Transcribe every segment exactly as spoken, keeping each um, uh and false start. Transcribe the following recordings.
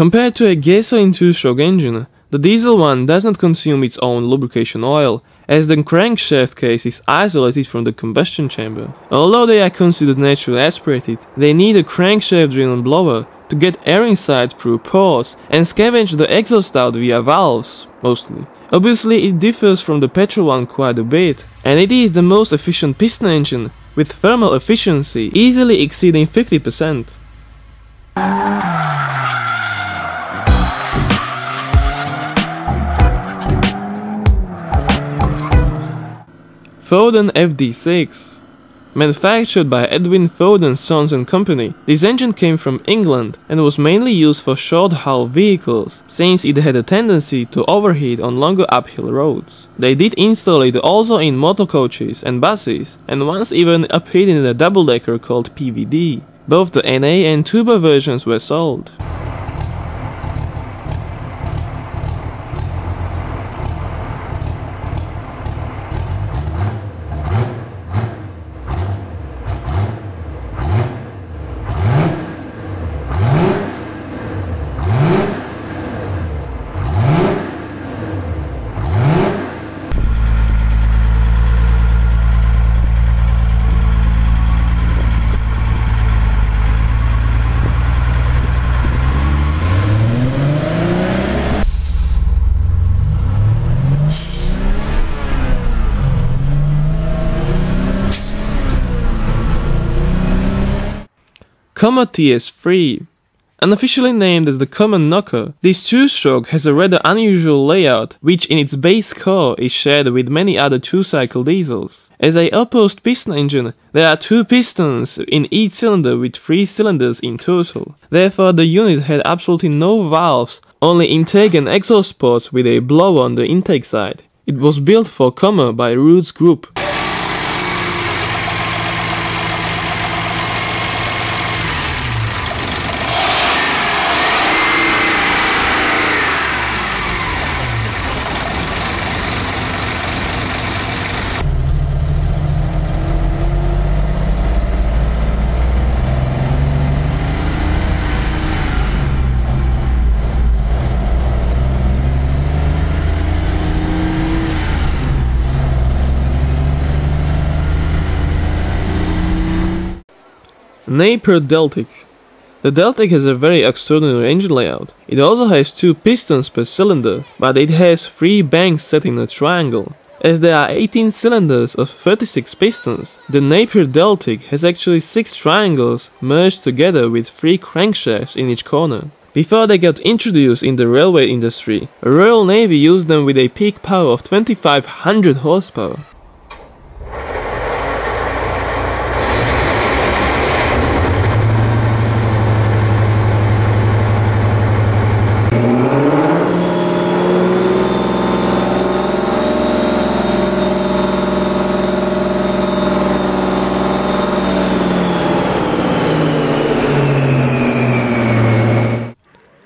Compared to a gasoline-two stroke engine, the diesel one does not consume its own lubrication oil, as the crankshaft case is isolated from the combustion chamber. Although they are considered naturally aspirated, they need a crankshaft driven blower to get air inside through pores and scavenge the exhaust out via valves, mostly. Obviously it differs from the petrol one quite a bit, and it is the most efficient piston engine, with thermal efficiency easily exceeding fifty percent. Foden F D six. Manufactured by Edwin Foden Sons and Company, this engine came from England and was mainly used for short-haul vehicles, since it had a tendency to overheat on longer uphill roads. They did install it also in motorcoaches and buses, and once even appeared in a double-decker called P V D. Both the N A and turbo versions were sold. Commer T S three. Unofficially named as the Commer Knocker, this two-stroke has a rather unusual layout, which in its base core is shared with many other two-cycle diesels. As a opposed piston engine, there are two pistons in each cylinder with three cylinders in total. Therefore the unit had absolutely no valves, only intake and exhaust ports with a blower on the intake side. It was built for Commer by Roots Group. Napier Deltic. The Deltic has a very extraordinary engine layout. It also has two pistons per cylinder, but it has three banks set in a triangle. As there are eighteen cylinders of thirty-six pistons, the Napier Deltic has actually six triangles merged together with three crankshafts in each corner. Before they got introduced in the railway industry, the Royal Navy used them with a peak power of twenty-five hundred horsepower.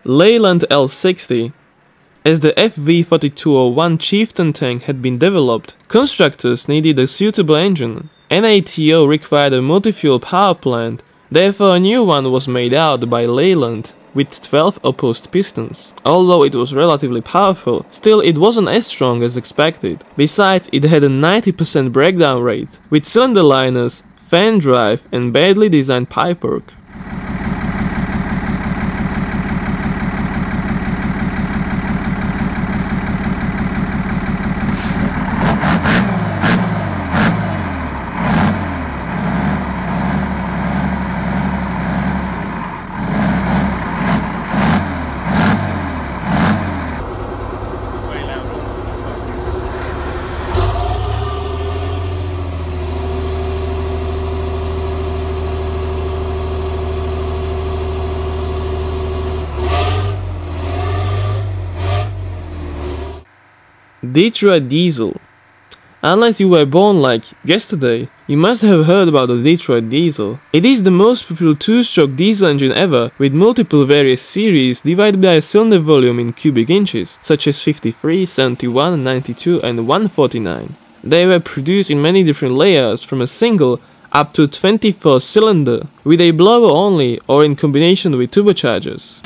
Leyland L sixty. As the F V forty-two oh one Chieftain tank had been developed, constructors needed a suitable engine. NATO required a multi-fuel power plant, therefore a new one was made out by Leyland with twelve opposed pistons. Although it was relatively powerful, still it wasn't as strong as expected. Besides, it had a ninety percent breakdown rate, with cylinder liners, fan drive and badly designed pipework. Detroit Diesel. Unless you were born like yesterday, you must have heard about the Detroit Diesel. It is the most popular two-stroke diesel engine ever, with multiple various series divided by a cylinder volume in cubic inches, such as fifty-three, seventy-one, ninety-two and one forty-nine. They were produced in many different layouts, from a single up to twenty-four cylinder, with a blower only or in combination with turbochargers.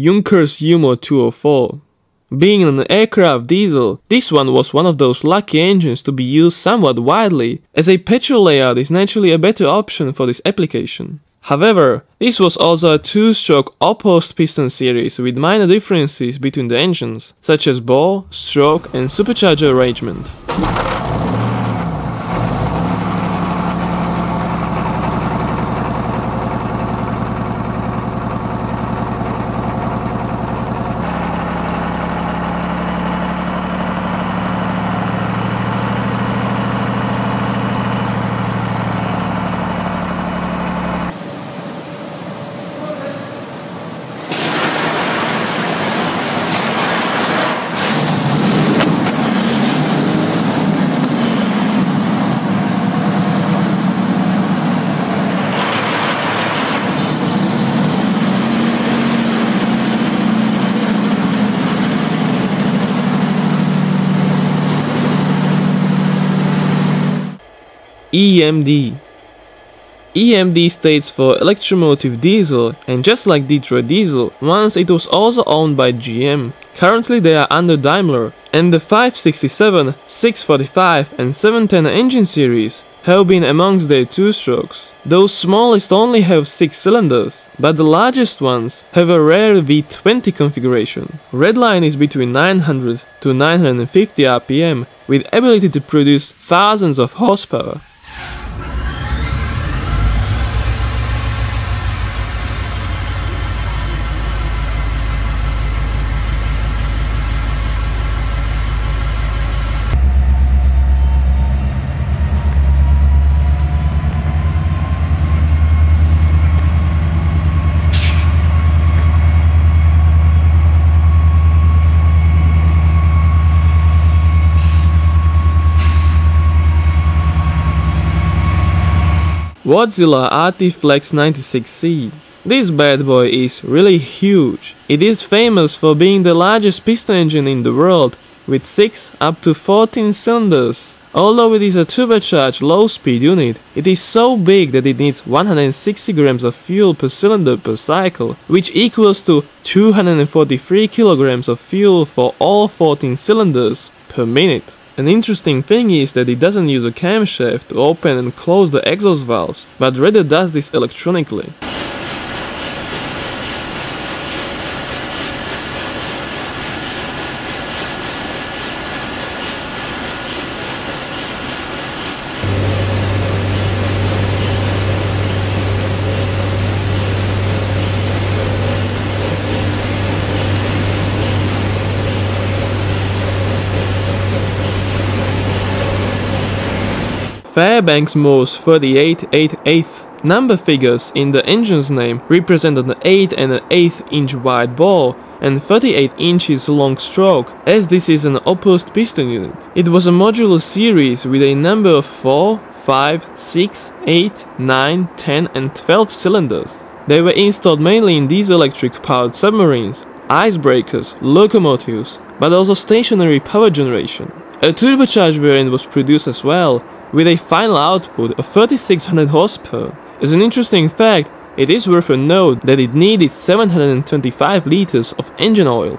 Junkers Jumo two oh four. Being an aircraft diesel, this one was one of those lucky engines to be used somewhat widely, as a petrol layout is naturally a better option for this application. However, this was also a two-stroke opposed piston series with minor differences between the engines, such as bore, stroke and supercharger arrangement. E M D. E M D stands for Electromotive Diesel, and just like Detroit Diesel, once it was also owned by G M. Currently they are under Daimler, and the five sixty-seven, six forty-five and seven ten engine series have been amongst their two-strokes. Those smallest only have six cylinders, but the largest ones have a rare V twenty configuration. Redline is between nine hundred to nine fifty R P M, with ability to produce thousands of horsepower. Wärtsilä R T-Flex ninety-six C. This bad boy is really huge. It is famous for being the largest piston engine in the world, with six up to fourteen cylinders. Although it is a turbocharged low-speed unit, it is so big that it needs one hundred sixty grams of fuel per cylinder per cycle, which equals to two hundred forty-three kilograms of fuel for all fourteen cylinders per minute. An interesting thing is that it doesn't use a camshaft to open and close the exhaust valves, but rather does this electronically. Fairbanks-Morse thirty-eight eight eighths number figures in the engine's name represent an eight and an eighth inch wide bore and thirty-eight inches long stroke, as this is an opposed piston unit. It was a modular series with a number of four, five, six, eight, nine, ten and twelve cylinders. They were installed mainly in diesel-electric powered submarines, icebreakers, locomotives, but also stationary power generation. A turbocharged variant was produced as well, with a final output of thirty-six hundred horsepower. As an interesting fact, it is worth a note that it needed seven hundred twenty-five liters of engine oil.